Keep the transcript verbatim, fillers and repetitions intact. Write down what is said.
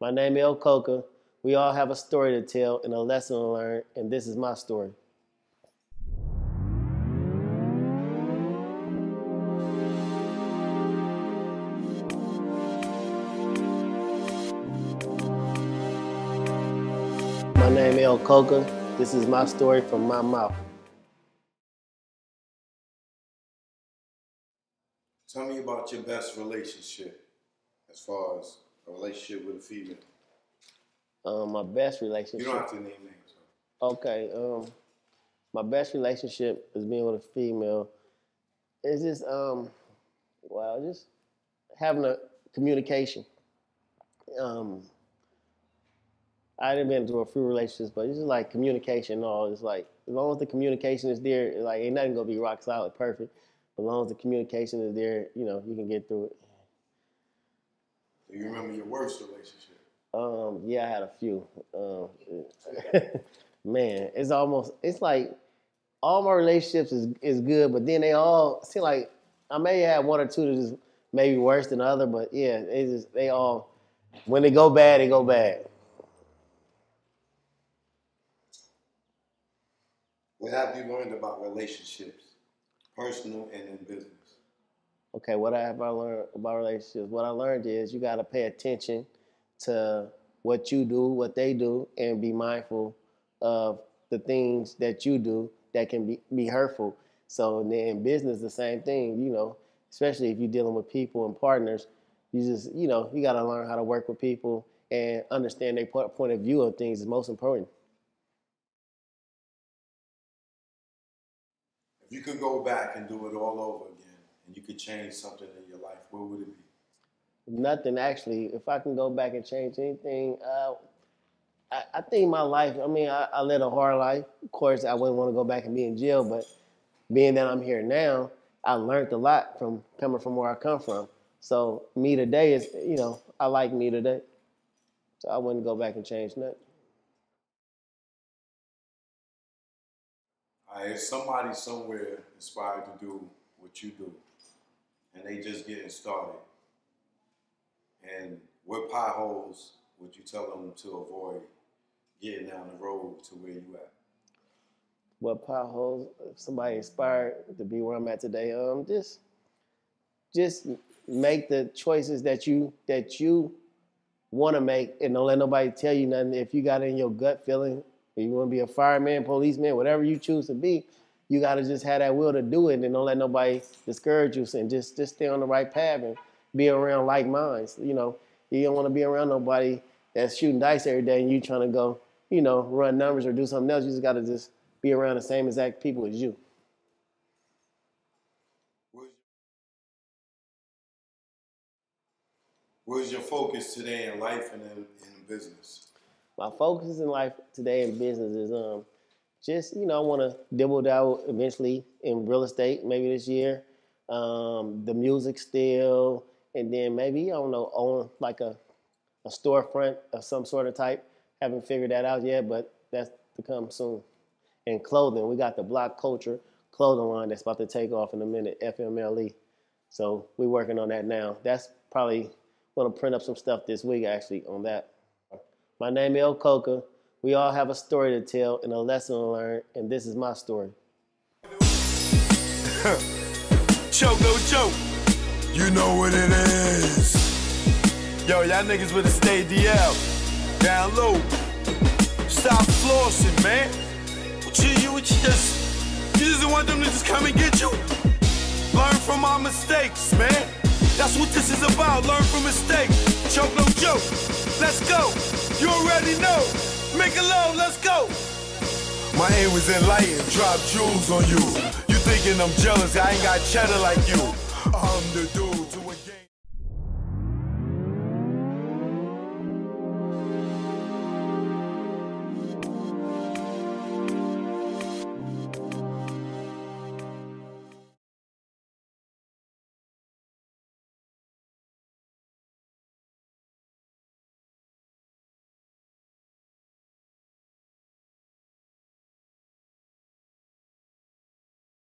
My name is L Cokeka. We all have a story to tell and a lesson to learn, and this is my story. My name is L Cokeka. This is my story from my mouth. Tell me about your best relationship as far as a relationship with a female. Um, my best relationship. You don't have to name names. Okay. Um, my best relationship is being with a female. It's just um, well, just having a communication. Um, I didn't been through a few relationships, but it's just like communication and all. It's like as long as the communication is there, like ain't nothing gonna be rock solid perfect. But as long as the communication is there, you know, you can get through it. Do you remember your worst relationship? Um, yeah, I had a few. Um, man, it's almost, it's like all my relationships is, is good, but then they all seem like, I may have one or two that is maybe worse than the other, but yeah, it's just, they all, when they go bad, they go bad. What have you learned about relationships, personal and in business? Okay, what I have I learned about relationships? What I learned is you gotta pay attention to what you do, what they do, and be mindful of the things that you do that can be, be hurtful. So in business, the same thing, you know, especially if you're dealing with people and partners, you just, you know, you gotta learn how to work with people and understand their point of view of things is most important. If you could go back and do it all over again, and you could change something in your life, what would it be? Nothing, actually. If I can go back and change anything, uh, I, I think my life, I mean, I, I led a hard life. Of course, I wouldn't want to go back and be in jail, but being that I'm here now, I learned a lot from coming from where I come from. So me today is, you know, I like me today. So I wouldn't go back and change nothing. Uh, if somebody somewhere inspired to do what you do, and they just getting started, and what potholes would you tell them to avoid getting down the road to where you at? What potholes? If somebody inspired to be where I'm at today, um, just, just make the choices that you that you want to make, and don't let nobody tell you nothing. If you got it in your gut feeling, if you want to be a fireman, policeman, whatever you choose to be, you got to just have that will to do it, and don't let nobody discourage you, and just just stay on the right path and be around like minds. You know, you don't want to be around nobody that's shooting dice every day and you trying to go, you know, run numbers or do something else. You just got to just be around the same exact people as you. Where's your focus today in life and in, in business? My focus in life today in business is um, just, you know, I want to double down eventually in real estate, maybe this year. Um, the music still, and then maybe, I don't know, own like a, a storefront of some sort of type. Haven't figured that out yet, but that's to come soon. And clothing, we got the Block Culture clothing line that's about to take off in a minute, F M L E. So we're working on that now. That's probably going to print up some stuff this week, actually, on that. My name is L Cokeka. We all have a story to tell and a lesson to learn, and this is my story. Choke No Joke. You know what it is. Yo, y'all niggas with a stay D L. Down low. Stop flossing, man. What you, you just, you just want them to just come and get you? Learn from our mistakes, man. That's what this is about. Learn from mistakes. Choke No Joke. Let's go. You already know. Make a love. Let's go. My aim was enlightened. Drop jewels on you. You thinking I'm jealous? I ain't got cheddar like you. I'm the dude to a game.